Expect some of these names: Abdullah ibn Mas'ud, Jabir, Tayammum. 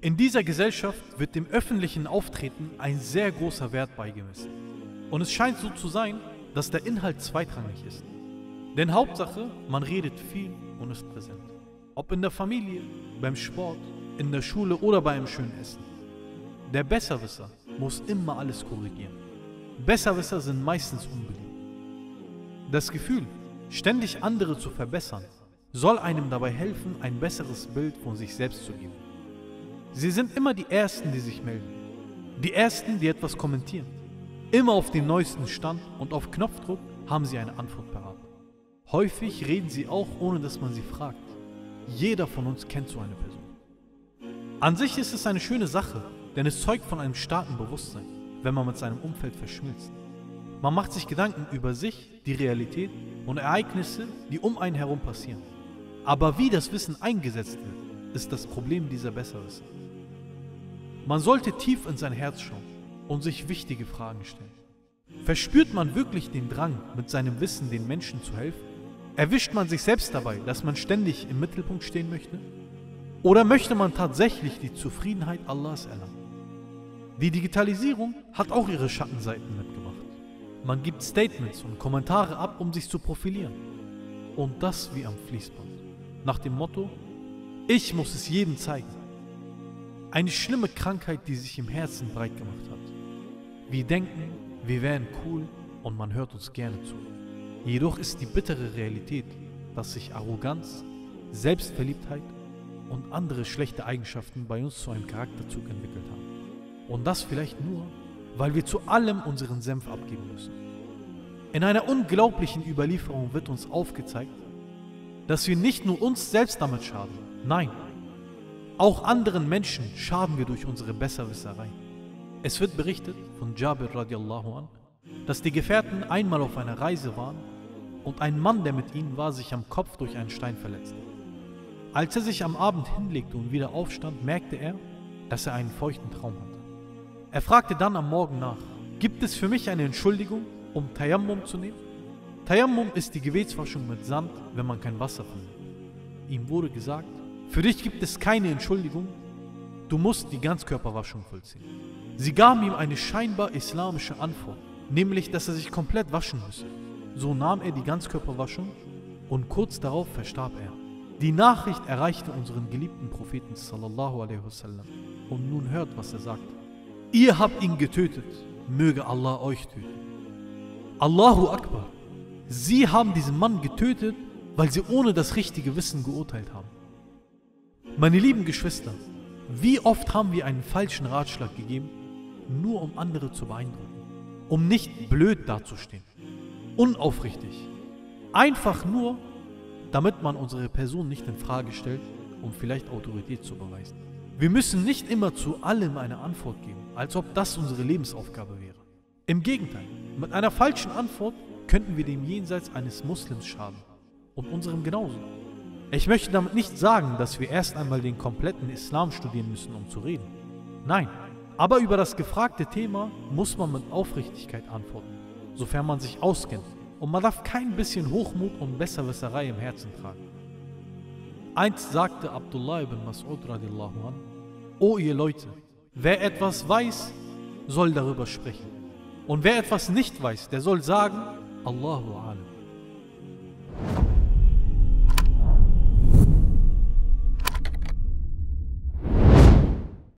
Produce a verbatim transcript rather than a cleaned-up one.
In dieser Gesellschaft wird dem öffentlichen Auftreten ein sehr großer Wert beigemessen. Und es scheint so zu sein, dass der Inhalt zweitrangig ist. Denn Hauptsache, man redet viel und ist präsent. Ob in der Familie, beim Sport, in der Schule oder bei einem schönen Essen. Der Besserwisser muss immer alles korrigieren. Besserwisser sind meistens unbeliebt. Das Gefühl, ständig andere zu verbessern, soll einem dabei helfen, ein besseres Bild von sich selbst zu geben. Sie sind immer die Ersten, die sich melden. Die Ersten, die etwas kommentieren. Immer auf dem neuesten Stand und auf Knopfdruck haben sie eine Antwort parat. Häufig reden sie auch, ohne dass man sie fragt. Jeder von uns kennt so eine Person. An sich ist es eine schöne Sache, denn es zeugt von einem starken Bewusstsein, wenn man mit seinem Umfeld verschmilzt. Man macht sich Gedanken über sich, die Realität und Ereignisse, die um einen herum passieren. Aber wie das Wissen eingesetzt wird, ist das Problem dieser Besserwisser. Man sollte tief in sein Herz schauen und sich wichtige Fragen stellen. Verspürt man wirklich den Drang, mit seinem Wissen den Menschen zu helfen? Erwischt man sich selbst dabei, dass man ständig im Mittelpunkt stehen möchte? Oder möchte man tatsächlich die Zufriedenheit Allahs erlangen? Die Digitalisierung hat auch ihre Schattenseiten mitgebracht. Man gibt Statements und Kommentare ab, um sich zu profilieren. Und das wie am Fließband. Nach dem Motto, ich muss es jedem zeigen. Eine schlimme Krankheit, die sich im Herzen breit gemacht hat. Wir denken, wir wären cool und man hört uns gerne zu. Jedoch ist die bittere Realität, dass sich Arroganz, Selbstverliebtheit und andere schlechte Eigenschaften bei uns zu einem Charakterzug entwickelt haben. Und das vielleicht nur, weil wir zu allem unseren Senf abgeben müssen. In einer unglaublichen Überlieferung wird uns aufgezeigt, dass wir nicht nur uns selbst damit schaden, nein, auch anderen Menschen schaden wir durch unsere Besserwisserei. Es wird berichtet von Jabir radiallahu an, dass die Gefährten einmal auf einer Reise waren und ein Mann, der mit ihnen war, sich am Kopf durch einen Stein verletzte. Als er sich am Abend hinlegte und wieder aufstand, merkte er, dass er einen feuchten Traum hatte. Er fragte dann am Morgen nach, gibt es für mich eine Entschuldigung, um Tayammum zu nehmen? Tayammum ist die Gebetswaschung mit Sand, wenn man kein Wasser findet. Ihm wurde gesagt, für dich gibt es keine Entschuldigung, du musst die Ganzkörperwaschung vollziehen. Sie gaben ihm eine scheinbar islamische Antwort, nämlich, dass er sich komplett waschen müsse. So nahm er die Ganzkörperwaschung und kurz darauf verstarb er. Die Nachricht erreichte unseren geliebten Propheten sallallahu alaihi wasallam und nun hört, was er sagte. Ihr habt ihn getötet, möge Allah euch töten. Allahu Akbar, sie haben diesen Mann getötet, weil sie ohne das richtige Wissen geurteilt haben. Meine lieben Geschwister, wie oft haben wir einen falschen Ratschlag gegeben, nur um andere zu beeindrucken, um nicht blöd dazustehen, unaufrichtig, einfach nur, damit man unsere Person nicht in Frage stellt, um vielleicht Autorität zu beweisen. Wir müssen nicht immer zu allem eine Antwort geben, als ob das unsere Lebensaufgabe wäre. Im Gegenteil, mit einer falschen Antwort könnten wir dem Jenseits eines Muslims schaden und unserem genauso. Ich möchte damit nicht sagen, dass wir erst einmal den kompletten Islam studieren müssen, um zu reden. Nein, aber über das gefragte Thema muss man mit Aufrichtigkeit antworten, sofern man sich auskennt. Und man darf kein bisschen Hochmut und Besserwisserei im Herzen tragen. Einst sagte Abdullah ibn Mas'ud radiallahu an, O ihr Leute, wer etwas weiß, soll darüber sprechen. Und wer etwas nicht weiß, der soll sagen, Allahu alam.